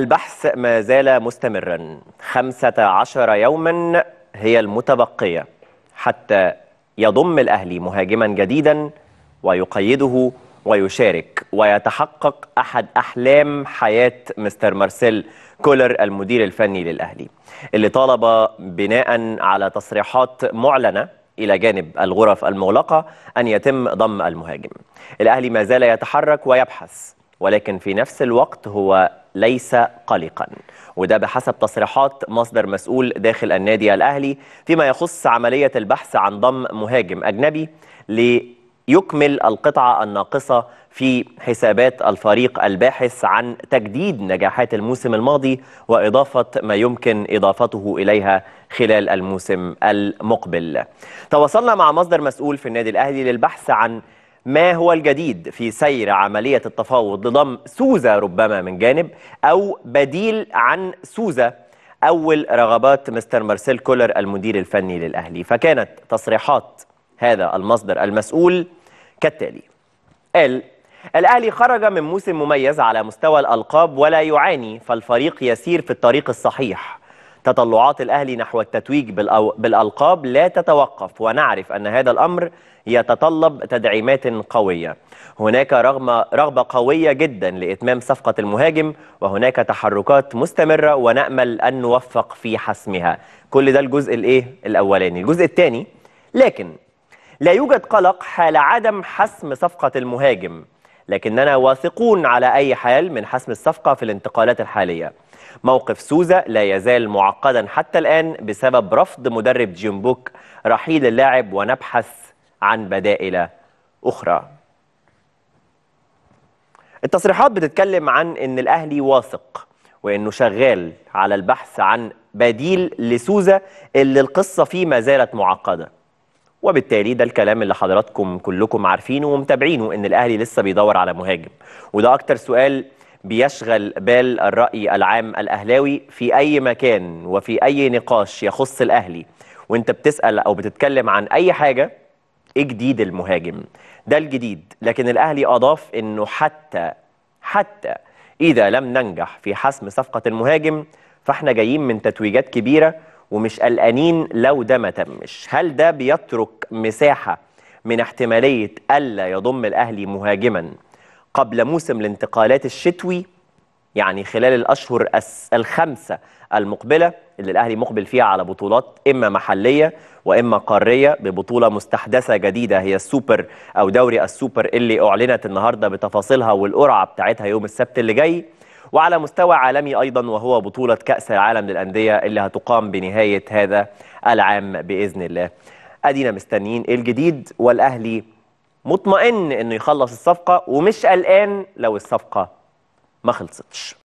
البحث ما زال مستمرا 15 يوما هي المتبقية حتى يضم الأهلي مهاجما جديدا ويقيده ويشارك ويتحقق أحد أحلام حياة مستر مارسيل كولر المدير الفني للأهلي اللي طالب بناء على تصريحات معلنة إلى جانب الغرف المغلقة أن يتم ضم المهاجم. الأهلي ما زال يتحرك ويبحث، ولكن في نفس الوقت هو ليس قلقا، وده بحسب تصريحات مصدر مسؤول داخل النادي الأهلي فيما يخص عملية البحث عن ضم مهاجم أجنبي ليكمل القطعة الناقصة في حسابات الفريق الباحث عن تجديد نجاحات الموسم الماضي وإضافة ما يمكن إضافته إليها خلال الموسم المقبل. تواصلنا مع مصدر مسؤول في النادي الأهلي للبحث عن ما هو الجديد في سير عملية التفاوض لضم سوزا ربما من جانب أو بديل عن سوزا أول رغبات مستر مارسيل كولر المدير الفني للأهلي. فكانت تصريحات هذا المصدر المسؤول كالتالي، قال: الأهلي خرج من موسم مميز على مستوى الألقاب ولا يعاني، فالفريق يسير في الطريق الصحيح. تطلعات الأهلي نحو التتويج بالألقاب لا تتوقف، ونعرف أن هذا الأمر يتطلب تدعيمات قوية. هناك رغبة قوية جدا لإتمام صفقة المهاجم، وهناك تحركات مستمرة ونأمل أن نوفق في حسمها. كل ده الجزء الأولاني. الجزء الثاني: لكن لا يوجد قلق حال عدم حسم صفقة المهاجم، لكننا واثقون على أي حال من حسم الصفقة في الانتقالات الحالية. موقف سوزا لا يزال معقدا حتى الآن بسبب رفض مدرب جيم بوك رحيل اللاعب، ونبحث عن بدائل أخرى. التصريحات بتتكلم عن أن الأهلي واثق وأنه شغال على البحث عن بديل لسوزا اللي القصة فيه ما زالت معقدة، وبالتالي ده الكلام اللي حضراتكم كلكم عارفينه ومتابعينه، أن الأهلي لسه بيدور على مهاجم. وده أكتر سؤال بيشغل بال الرأي العام الأهلاوي في أي مكان وفي أي نقاش يخص الأهلي، وانت بتسأل أو بتتكلم عن أي حاجة، إيه جديد المهاجم؟ ده الجديد. لكن الأهلي أضاف أنه حتى إذا لم ننجح في حسم صفقة المهاجم فإحنا جايين من تتويجات كبيرة ومش قلقانين لو ده ما تمش. هل ده بيترك مساحة من احتمالية ألا يضم الأهلي مهاجما قبل موسم الانتقالات الشتوي، يعني خلال الأشهر الخمسة المقبلة اللي الأهلي مقبل فيها على بطولات إما محلية وإما قارية ببطولة مستحدثة جديدة هي السوبر أو دوري السوبر اللي أعلنت النهاردة بتفاصيلها والقرعة بتاعتها يوم السبت اللي جاي، وعلى مستوى عالمي أيضا وهو بطولة كأس العالم للأندية اللي هتقام بنهاية هذا العام بإذن الله. أدينا مستنيين الجديد، والأهلي مطمئن إنه يخلص الصفقة ومش قلقان لو الصفقة ما خلصتش.